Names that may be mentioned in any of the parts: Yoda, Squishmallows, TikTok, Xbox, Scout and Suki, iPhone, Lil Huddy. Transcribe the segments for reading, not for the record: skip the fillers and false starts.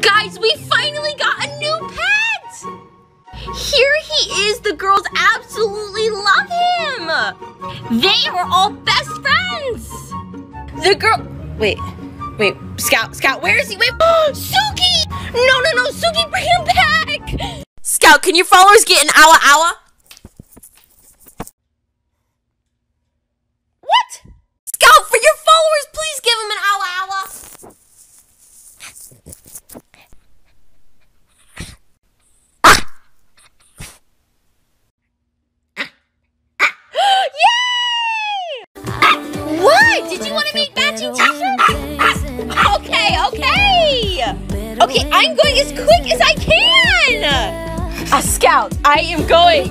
Guys, we finally got a new pet! Here he is! The girls absolutely love him! They are all best friends! The girl... Wait, Scout, where is he? Wait, Suki! No, Suki, bring him back! Scout, can your followers get an hour? What? Scout, for your followers, please give him an hour! Okay, I'm going as quick as I can! Scout, I am going!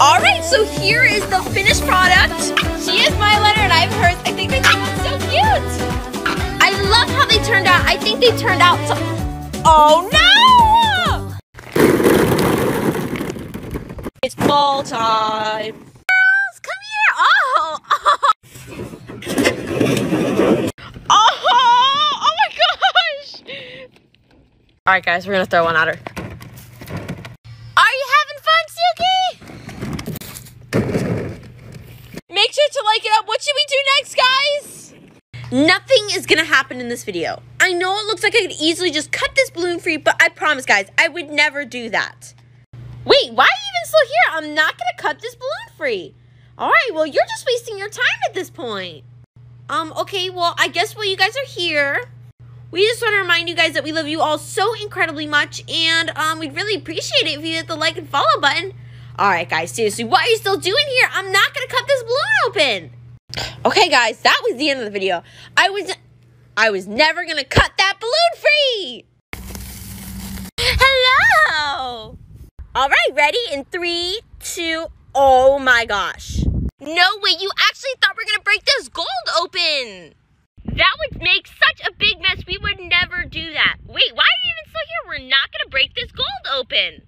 Alright, so here is the finished product. She is my letter and I'm hers. I think they came out so cute! I love how they turned out. I think they turned out so... Oh no! It's ball time! Girls, come here! Oh! Oh my gosh! Alright guys, we're gonna throw one at her. Are you having fun, Suki? Make sure to like it up. What should we do next, guys? Nothing is gonna happen in this video. I know it looks like I could easily just cut this balloon free, but I promise guys, I would never do that. Wait, why are you even still here? I'm not gonna cut this balloon free. Alright, well you're just wasting your time at this point. Okay, well, I guess while you guys are here, we just want to remind you guys that we love you all so incredibly much, and, we'd really appreciate it if you hit the like and follow button. Alright, guys, seriously, what are you still doing here? I'm not gonna cut this balloon open! Okay, guys, that was the end of the video. I was never gonna cut that balloon free! Hello! Alright, ready? In 3, 2, oh my gosh. No way, you actually thought we were gonna break this gold open! That would make such a big mess, we would never do that. Wait, why are you even still here? We're not gonna break this gold open.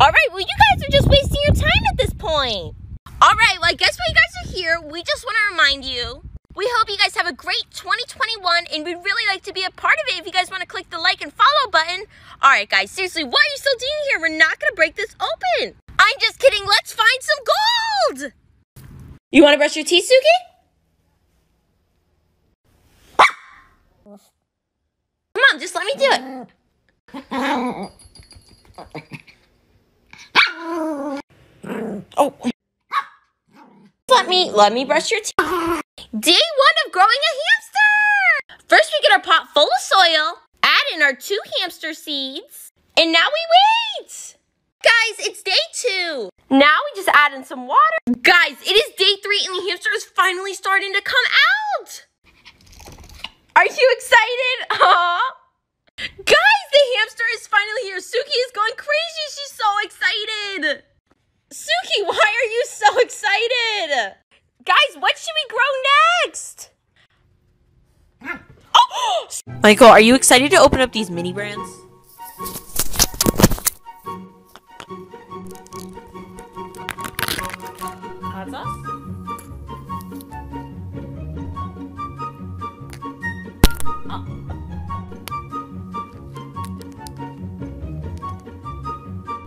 Alright, well you guys are just wasting your time at this point. Alright, well I guess while you guys are here, we just wanna remind you, we hope you guys have a great 2021 and we'd really like to be a part of it if you guys wanna click the like and follow button. Alright guys, seriously, what are you still doing here? We're not gonna break this open. I'm just kidding, let's find some gold! You want to brush your teeth, Suki? Come on, just let me do it. Oh. Let me brush your teeth. Day 1 of growing a hamster! First we get our pot full of soil, add in our 2 hamster seeds, and now we wait! Guys, it's day 2. Now we just add in some water. Guys, it is day 3 and the hamster is finally starting to come out. Are you excited? Aww. Guys, the hamster is finally here. Suki is going crazy. She's so excited. Suki, why are you so excited? Guys, what should we grow next? Oh! Michael, are you excited to open up these mini brands?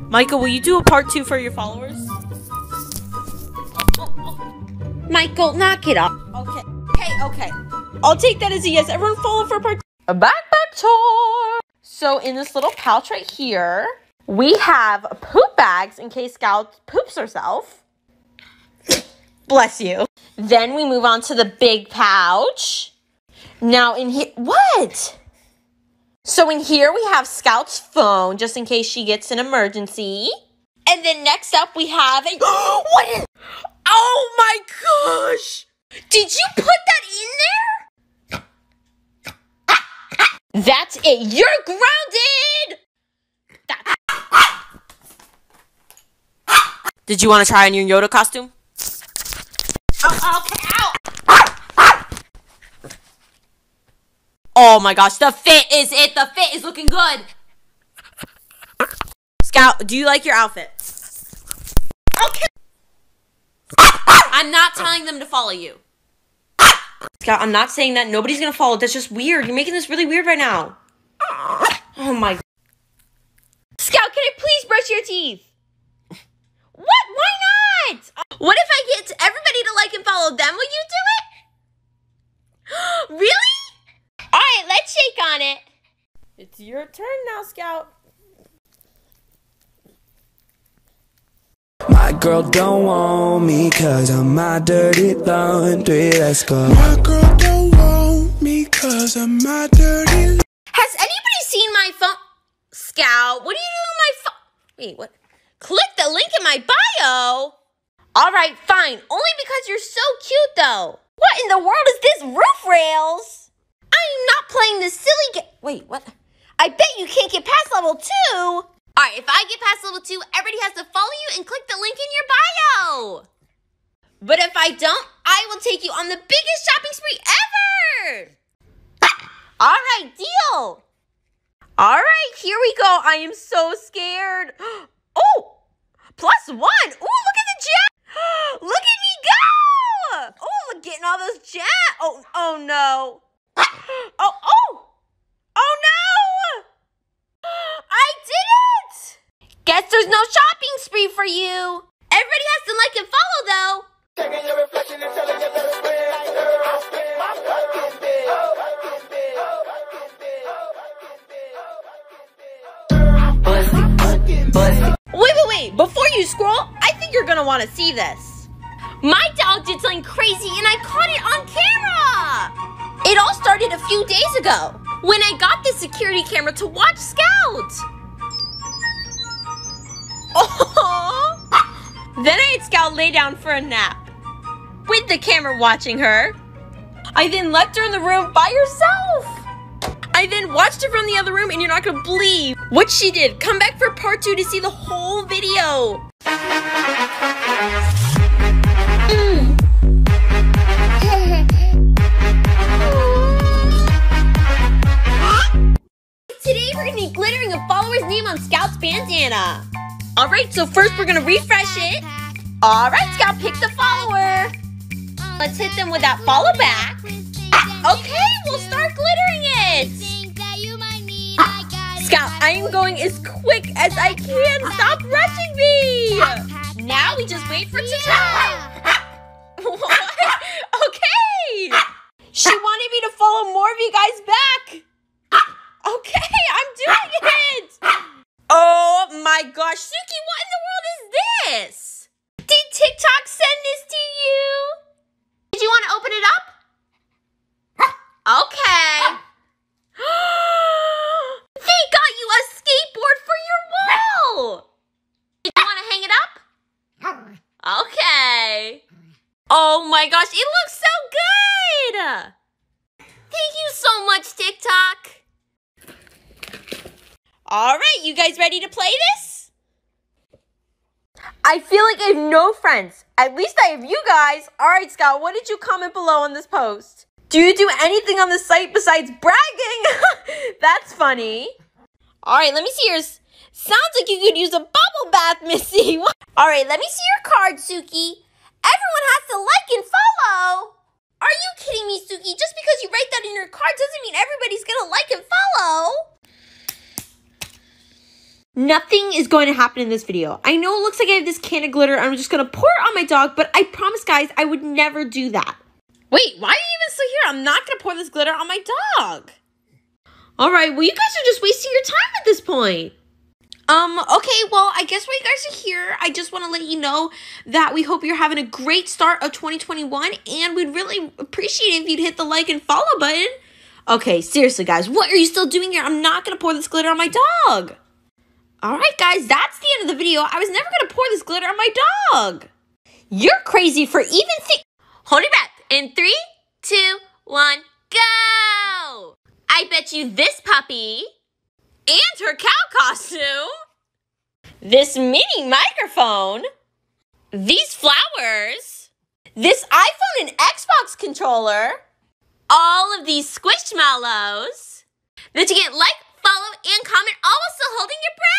Michael, will you do a part 2 for your followers? Michael, knock it off. Okay. I'll take that as a yes. Everyone follow for part 2. A backpack tour. So in this little pouch right here, we have poop bags in case Scout poops herself. Bless you. Then we move on to the big pouch. Now in here, what? So in here we have Scout's phone, just in case she gets an emergency. And then next up we have a, what is, oh my gosh. Did you put that in there? That's it, you're grounded. Did you want to try on your Yoda costume? Okay, ow! Oh my gosh, the fit is it! The fit is looking good! Scout, do you like your outfit? Okay! I'm not telling them to follow you. Scout, I'm not saying that. Nobody's gonna follow. That's just weird. You're making this really weird right now. Oh my God. Scout, can I please brush your teeth? What? Why not? What if I get everybody to like and follow them? Will you do it? Really? All right, let's shake on it. It's your turn now, Scout. My girl don't want me 'cause I'm my dirty laundry. Let's go. My girl don't want me 'cause I'm my dirty laundry. Has anybody seen my phone? Scout, what are you doing with my phone? Wait, what? Click the link in my bio. All right, fine. Only because you're so cute, though. What in the world is this roof rails? I'm not playing this silly game. Wait, what? I bet you can't get past level 2. All right, if I get past level 2, everybody has to follow you and click the link in your bio. But if I don't, I will take you on the biggest shopping spree ever. All right, deal. All right, here we go. I am so scared. Oh, +1. Oh, look at the gem. Look at me go. Oh, look, getting all those gems. Oh, oh no. Oh, oh. Oh no. I did it. Guess there's no shopping spree for you. Everybody has to like and follow, though. Wait. Before you scroll, I think you're gonna wanna see this. My dog did something crazy and I caught it on camera. It all started a few days ago when I got the security camera to watch Scout. Oh. Then I had Scout lay down for a nap with the camera watching her. I then left her in the room by herself. I then watched her from the other room, and you're not gonna believe what she did. Come back for part 2 to see the whole video. Today we're gonna be glittering a follower's name on Scout's bandana. All right, so first we're gonna refresh it. All right, Scout, pick the follower. Let's hit them with that follow back. Okay, we'll start glittering it. Scout, I am going as quick as I can. Stop rushing me. Now we just wait for it to try. Okay. She wanted me to follow more of you guys back. Okay, I'm doing it. Oh my gosh, Suki, what in the world is this? Did TikTok send this to you? Did you want to open it up? Okay. They got you a skateboard for your wall. Did you want to hang it up? Okay. Oh my gosh, it looks so good. Thank you so much, TikTok. All right, you guys ready to play this? I feel like I have no friends. At least I have you guys. All right, Scout, what did you comment below on this post? Do you do anything on the site besides bragging? That's funny. All right, let me see yours. Sounds like you could use a bubble bath, Missy. All right, let me see your card, Suki. Everyone has to like and follow. Are you kidding me, Suki? Just because you write that in your card doesn't mean everybody's gonna like and follow. Nothing is going to happen in this video. I know it looks like I have this can of glitter. I'm just going to pour it on my dog, but I promise, guys, I would never do that. Wait, why are you even still here? I'm not going to pour this glitter on my dog. All right, well, you guys are just wasting your time at this point. Okay, well, I guess while you guys are here, I just want to let you know that we hope you're having a great start of 2021, and we'd really appreciate it if you'd hit the like and follow button. Okay, seriously, guys, what are you still doing here? I'm not going to pour this glitter on my dog. Alright guys, that's the end of the video. I was never going to pour this glitter on my dog. You're crazy for even thinking. Hold it back. In 3, 2, 1, go! I bet you this puppy and her cow costume, this mini microphone, these flowers, this iPhone and Xbox controller, all of these squishmallows that you can't like, follow and comment, all while still holding your breath.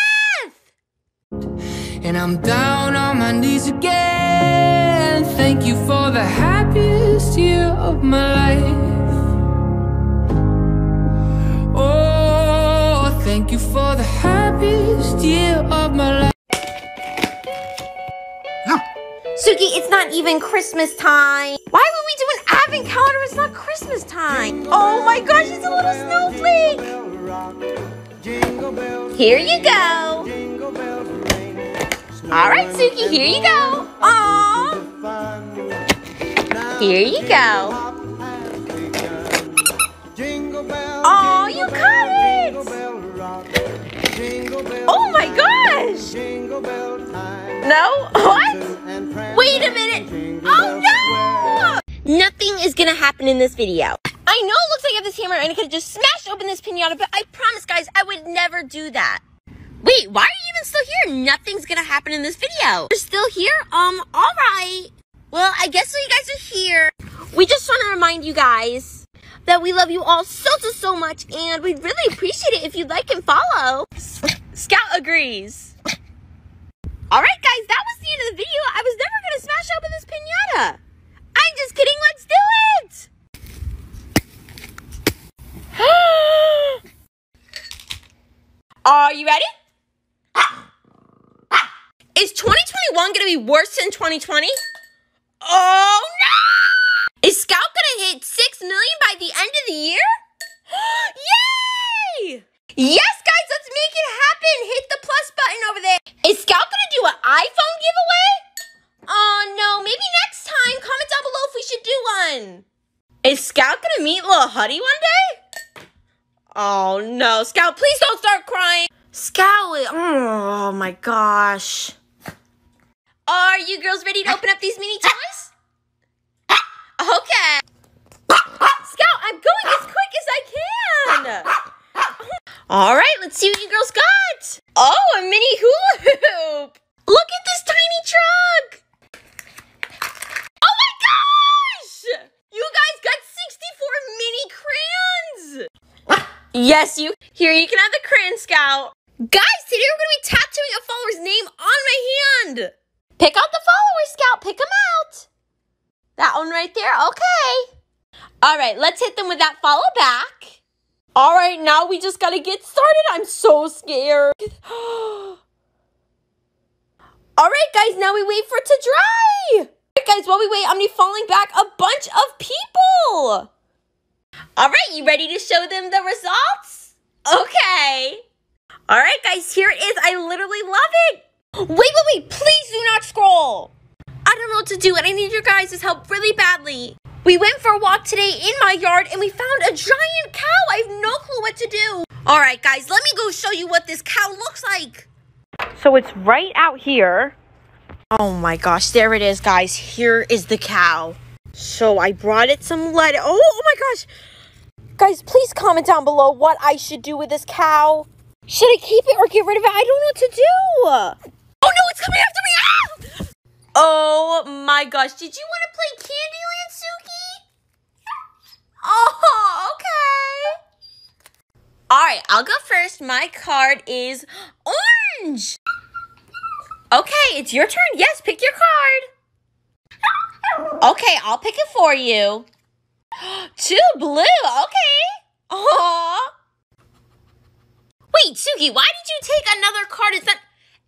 And I'm down on my knees again. thank you for the happiest year of my life. Oh, thank you for the happiest year of my life. Suki, it's not even Christmas time. Why would we do an advent calendar? It's not Christmas time. Oh my gosh, it's a little snowflake. Here you go. All right, Suki, here you go. Aww. Here you go. Oh, you got it. Oh my gosh. No? What? Wait a minute! Oh no! Nothing is gonna happen in this video. I know it looks like I have this hammer and I could've just smashed open this pinata, but I promise guys, I would never do that. Wait, why are you even still here? Nothing's gonna happen in this video. You're still here? Alright. Well, I guess so you guys are here. We just wanna remind you guys that we love you all so much, and we'd really appreciate it if you'd like and follow. Scout agrees. Alright guys, that was the end of the video. I was never going to smash open this pinata. I'm just kidding, let's do it! Are you ready? Is 2021 going to be worse than 2020? Oh no! Is Scout going to hit 6 million by the end of the year? Yay! Yes guys, let's make it happen! Hit the plus button over there. Is Scout gonna do an iPhone giveaway? Oh no, maybe next time. Comment down below if we should do one. Is Scout gonna meet Lil Huddy one day? Oh no, Scout, please don't start crying. Scout, oh my gosh. Are you girls ready to open up these mini toys? Okay. Scout, I'm going as quick as I can. All right, let's see what you girls got. Oh, a mini hula hoop. Look at this tiny truck. Oh my gosh! You guys got 64 mini crayons. Yes, you. Here, you can have the crayon, Scout. Guys, today we're going to be tattooing a follower's name on my hand. Pick out the follower, Scout. Pick them out. That one right there. Okay. All right, let's hit them with that follow back. All right, now we just gotta get started. I'm so scared. All right, guys, now we wait for it to dry. All right, guys, while we wait, I'm gonna be following back a bunch of people. All right, you ready to show them the results? Okay. All right, guys, here it is. I literally love it. Wait, please do not scroll. I don't know what to do, and I need your guys' help really badly. We went for a walk today in my yard and we found a giant cow. I have no clue what to do. All right, guys, let me go show you what this cow looks like. So it's right out here. Oh my gosh, there it is, guys. Here is the cow. So I brought it some lettuce. Oh my gosh. Guys, please comment down below what I should do with this cow. Should I keep it or get rid of it? I don't know what to do. Oh no, it's coming after me. Ah! Oh my gosh, did you want to play Candyland, Suki? Oh, okay. All right, I'll go first. My card is orange. Okay, it's your turn. Yes, pick your card. Okay, I'll pick it for you. Two blue, okay. Aww. Wait, Suki, why did you take another card? It's not,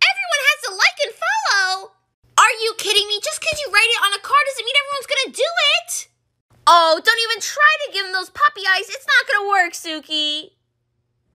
everyone has to like and follow. Are you kidding me? Just because you write it on a card doesn't mean everyone's gonna do it. Oh, don't even try to give them those puppy eyes. It's not gonna work, Suki.